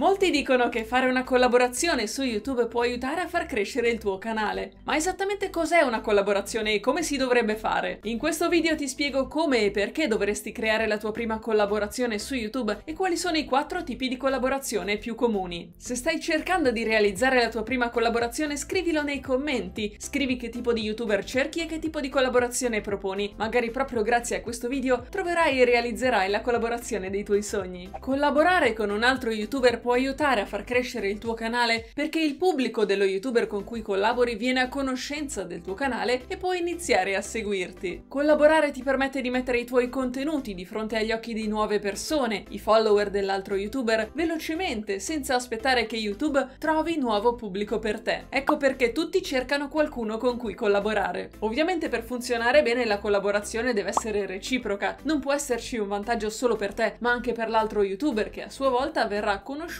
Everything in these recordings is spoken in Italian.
Molti dicono che fare una collaborazione su YouTube può aiutare a far crescere il tuo canale. Ma esattamente cos'è una collaborazione e come si dovrebbe fare? In questo video ti spiego come e perché dovresti creare la tua prima collaborazione su YouTube e quali sono i 4 tipi di collaborazione più comuni. Se stai cercando di realizzare la tua prima collaborazione, scrivilo nei commenti. Scrivi che tipo di YouTuber cerchi e che tipo di collaborazione proponi. Magari proprio grazie a questo video troverai e realizzerai la collaborazione dei tuoi sogni. Collaborare con un altro YouTuber può aiutare a far crescere il tuo canale perché il pubblico dello YouTuber con cui collabori viene a conoscenza del tuo canale e può iniziare a seguirti. Collaborare ti permette di mettere i tuoi contenuti di fronte agli occhi di nuove persone, i follower dell'altro YouTuber, velocemente, senza aspettare che YouTube trovi nuovo pubblico per te. Ecco perché tutti cercano qualcuno con cui collaborare. Ovviamente per funzionare bene la collaborazione deve essere reciproca, non può esserci un vantaggio solo per te, ma anche per l'altro YouTuber che a sua volta verrà conosciuto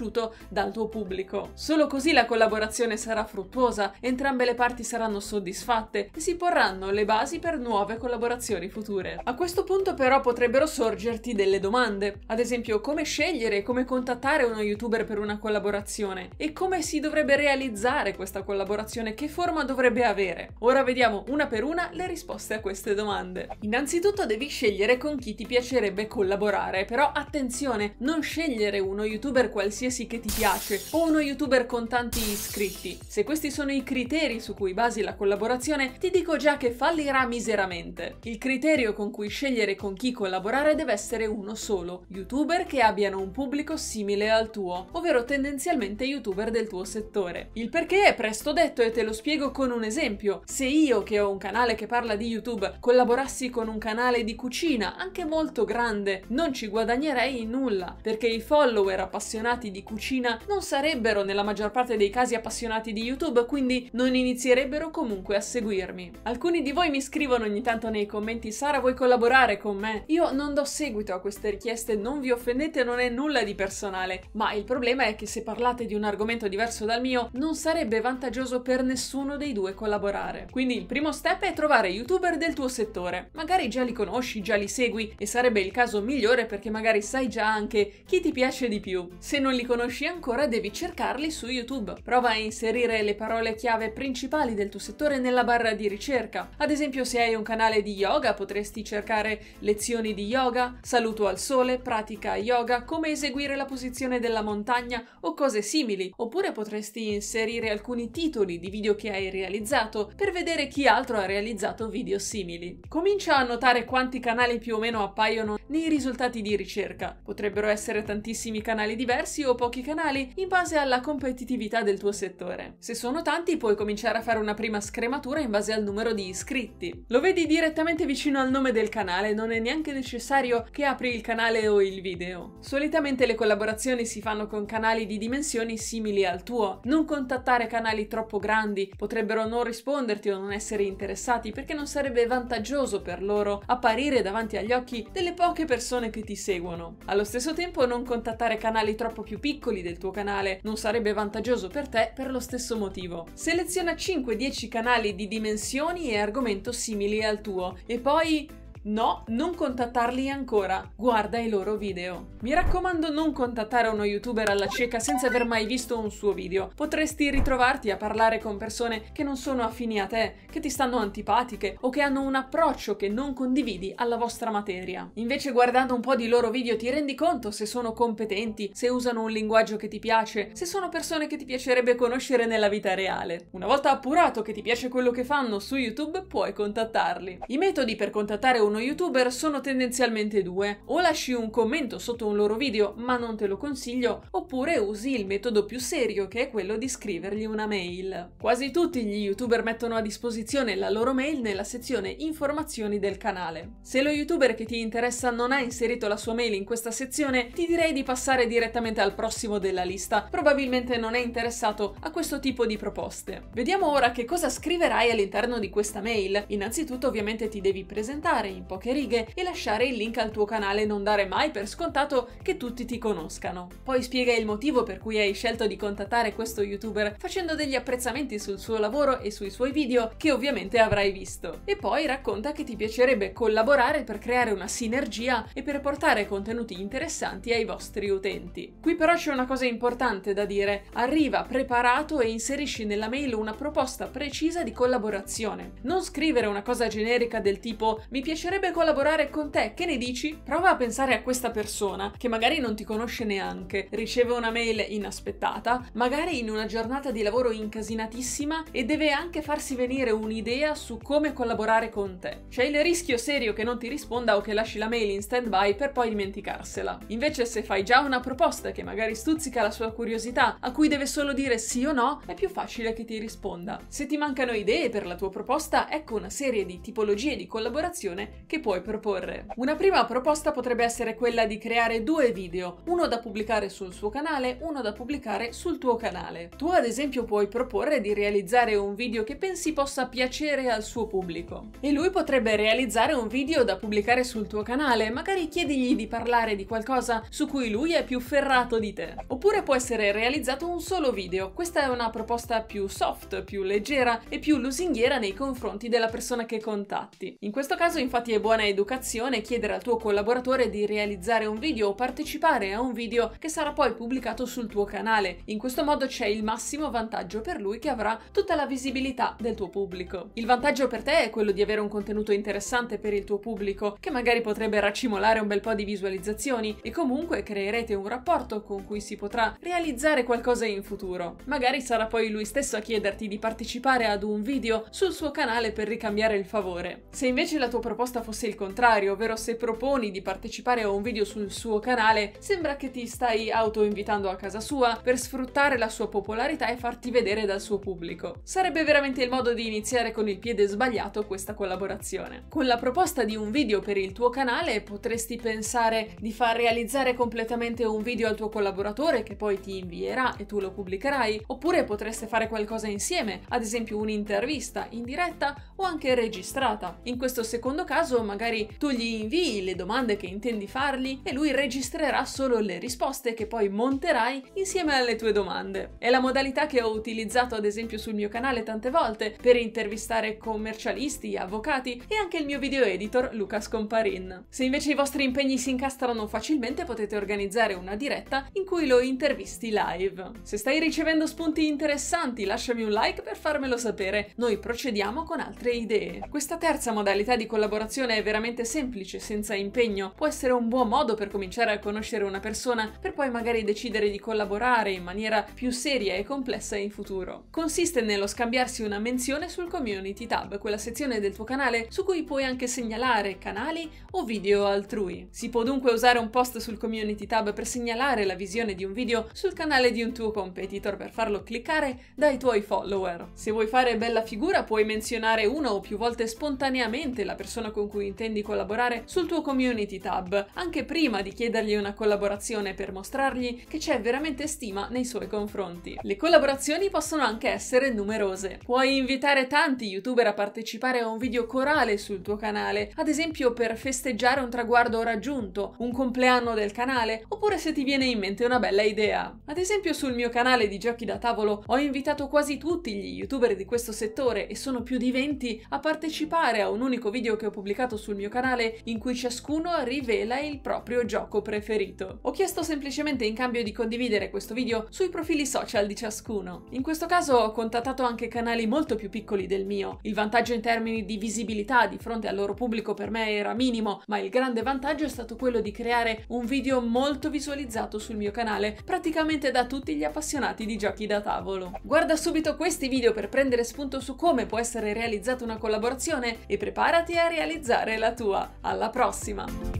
dal tuo pubblico. Solo così la collaborazione sarà fruttuosa, entrambe le parti saranno soddisfatte e si porranno le basi per nuove collaborazioni future. A questo punto però potrebbero sorgerti delle domande, ad esempio come scegliere e come contattare uno YouTuber per una collaborazione e come si dovrebbe realizzare questa collaborazione, che forma dovrebbe avere. Ora vediamo una per una le risposte a queste domande. Innanzitutto devi scegliere con chi ti piacerebbe collaborare, però attenzione, non scegliere uno YouTuber qualsiasi che ti piace o uno YouTuber con tanti iscritti. Se questi sono i criteri su cui basi la collaborazione, ti dico già che fallirà miseramente. Il criterio con cui scegliere con chi collaborare deve essere uno solo: YouTuber che abbiano un pubblico simile al tuo, ovvero tendenzialmente YouTuber del tuo settore. Il perché è presto detto e te lo spiego con un esempio. Se io, che ho un canale che parla di YouTube, collaborassi con un canale di cucina, anche molto grande, non ci guadagnerei nulla, perché i follower appassionati di cucina non sarebbero nella maggior parte dei casi appassionati di YouTube, quindi non inizierebbero comunque a seguirmi. Alcuni di voi mi scrivono ogni tanto nei commenti: Sara, vuoi collaborare con me? Io non do seguito a queste richieste, non vi offendete, non è nulla di personale, ma il problema è che se parlate di un argomento diverso dal mio non sarebbe vantaggioso per nessuno dei due collaborare. Quindi il primo step è trovare YouTuber del tuo settore. Magari già li conosci, già li segui, e sarebbe il caso migliore perché magari sai già anche chi ti piace di più. Se non li conosci ancora, devi cercarli su YouTube. Prova a inserire le parole chiave principali del tuo settore nella barra di ricerca. Ad esempio, se hai un canale di yoga, potresti cercare lezioni di yoga, saluto al sole, pratica yoga, come eseguire la posizione della montagna o cose simili. Oppure potresti inserire alcuni titoli di video che hai realizzato per vedere chi altro ha realizzato video simili. Comincia a notare quanti canali più o meno appaiono nei risultati di ricerca. Potrebbero essere tantissimi canali diversi o pochi canali, in base alla competitività del tuo settore. Se sono tanti, puoi cominciare a fare una prima scrematura in base al numero di iscritti. Lo vedi direttamente vicino al nome del canale, non è neanche necessario che apri il canale o il video. Solitamente le collaborazioni si fanno con canali di dimensioni simili al tuo. Non contattare canali troppo grandi, potrebbero non risponderti o non essere interessati, perché non sarebbe vantaggioso per loro apparire davanti agli occhi delle poche persone che ti seguono. Allo stesso tempo, non contattare canali troppo più piccoli del tuo canale, non sarebbe vantaggioso per te per lo stesso motivo. Seleziona 5-10 canali di dimensioni e argomento simili al tuo e poi no, non contattarli ancora, guarda i loro video. Mi raccomando, non contattare uno YouTuber alla cieca senza aver mai visto un suo video. Potresti ritrovarti a parlare con persone che non sono affini a te, che ti stanno antipatiche o che hanno un approccio che non condividi alla vostra materia. Invece, guardando un po' di loro video, ti rendi conto se sono competenti, se usano un linguaggio che ti piace, se sono persone che ti piacerebbe conoscere nella vita reale. Una volta appurato che ti piace quello che fanno su YouTube, puoi contattarli. I metodi per contattare uno YouTuber sono tendenzialmente due: o lasci un commento sotto un loro video, ma non te lo consiglio, oppure usi il metodo più serio, che è quello di scrivergli una mail. Quasi tutti gli YouTuber mettono a disposizione la loro mail nella sezione informazioni del canale. Se lo YouTuber che ti interessa non ha inserito la sua mail in questa sezione, ti direi di passare direttamente al prossimo della lista, probabilmente non è interessato a questo tipo di proposte. Vediamo ora che cosa scriverai all'interno di questa mail. Innanzitutto ovviamente ti devi presentare, in poche righe e lasciare il link al tuo canale e non dare mai per scontato che tutti ti conoscano. Poi spiega il motivo per cui hai scelto di contattare questo YouTuber facendo degli apprezzamenti sul suo lavoro e sui suoi video che ovviamente avrai visto. E poi racconta che ti piacerebbe collaborare per creare una sinergia e per portare contenuti interessanti ai vostri utenti. Qui però c'è una cosa importante da dire: arriva preparato e inserisci nella mail una proposta precisa di collaborazione. Non scrivere una cosa generica del tipo "mi piacerebbe collaborare con te, che ne dici?". Prova a pensare a questa persona che magari non ti conosce neanche, riceve una mail inaspettata, magari in una giornata di lavoro incasinatissima, e deve anche farsi venire un'idea su come collaborare con te. C'è il rischio serio che non ti risponda o che lasci la mail in stand-by per poi dimenticarsela. Invece, se fai già una proposta che magari stuzzica la sua curiosità, a cui deve solo dire sì o no, è più facile che ti risponda. Se ti mancano idee per la tua proposta, ecco una serie di tipologie di collaborazione che puoi proporre. Una prima proposta potrebbe essere quella di creare due video, uno da pubblicare sul suo canale, uno da pubblicare sul tuo canale. Tu ad esempio puoi proporre di realizzare un video che pensi possa piacere al suo pubblico e lui potrebbe realizzare un video da pubblicare sul tuo canale. Magari chiedigli di parlare di qualcosa su cui lui è più ferrato di te. Oppure può essere realizzato un solo video. Questa è una proposta più soft, più leggera e più lusinghiera nei confronti della persona che contatti. In questo caso infatti è buona educazione chiedere al tuo collaboratore di realizzare un video o partecipare a un video che sarà poi pubblicato sul tuo canale. In questo modo c'è il massimo vantaggio per lui, che avrà tutta la visibilità del tuo pubblico. Il vantaggio per te è quello di avere un contenuto interessante per il tuo pubblico, che magari potrebbe racimolare un bel po' di visualizzazioni, e comunque creerete un rapporto con cui si potrà realizzare qualcosa in futuro. Magari sarà poi lui stesso a chiederti di partecipare ad un video sul suo canale per ricambiare il favore. Se invece la tua proposta fosse il contrario, ovvero se proponi di partecipare a un video sul suo canale, sembra che ti stai autoinvitando a casa sua per sfruttare la sua popolarità e farti vedere dal suo pubblico. Sarebbe veramente il modo di iniziare con il piede sbagliato questa collaborazione. Con la proposta di un video per il tuo canale potresti pensare di far realizzare completamente un video al tuo collaboratore, che poi ti invierà e tu lo pubblicherai, oppure potreste fare qualcosa insieme, ad esempio un'intervista in diretta o anche registrata. In questo secondo caso magari tu gli invii le domande che intendi fargli e lui registrerà solo le risposte che poi monterai insieme alle tue domande. È la modalità che ho utilizzato ad esempio sul mio canale tante volte per intervistare commercialisti, avvocati e anche il mio video editor Luca Scomparin. Se invece i vostri impegni si incastrano facilmente, potete organizzare una diretta in cui lo intervisti live. Se stai ricevendo spunti interessanti, lasciami un like per farmelo sapere. Noi procediamo con altre idee. Questa terza modalità di collaborazione è veramente semplice, senza impegno. Può essere un buon modo per cominciare a conoscere una persona, per poi magari decidere di collaborare in maniera più seria e complessa in futuro. Consiste nello scambiarsi una menzione sul Community tab, quella sezione del tuo canale su cui puoi anche segnalare canali o video altrui. Si può dunque usare un post sul Community tab per segnalare la visione di un video sul canale di un tuo competitor, per farlo cliccare dai tuoi follower. Se vuoi fare bella figura, puoi menzionare una o più volte spontaneamente la persona con cui intendi collaborare sul tuo Community tab, anche prima di chiedergli una collaborazione, per mostrargli che c'è veramente stima nei suoi confronti. Le collaborazioni possono anche essere numerose. Puoi invitare tanti YouTuber a partecipare a un video corale sul tuo canale, ad esempio per festeggiare un traguardo raggiunto, un compleanno del canale, oppure se ti viene in mente una bella idea. Ad esempio sul mio canale di giochi da tavolo ho invitato quasi tutti gli YouTuber di questo settore, e sono più di 20, a partecipare a un unico video che ho pubblicato sul mio canale, in cui ciascuno rivela il proprio gioco preferito. Ho chiesto semplicemente in cambio di condividere questo video sui profili social di ciascuno. In questo caso ho contattato anche canali molto più piccoli del mio. Il vantaggio in termini di visibilità di fronte al loro pubblico per me era minimo, ma il grande vantaggio è stato quello di creare un video molto visualizzato sul mio canale, praticamente da tutti gli appassionati di giochi da tavolo. Guarda subito questi video per prendere spunto su come può essere realizzata una collaborazione e preparati a realizzare la tua. Alla prossima!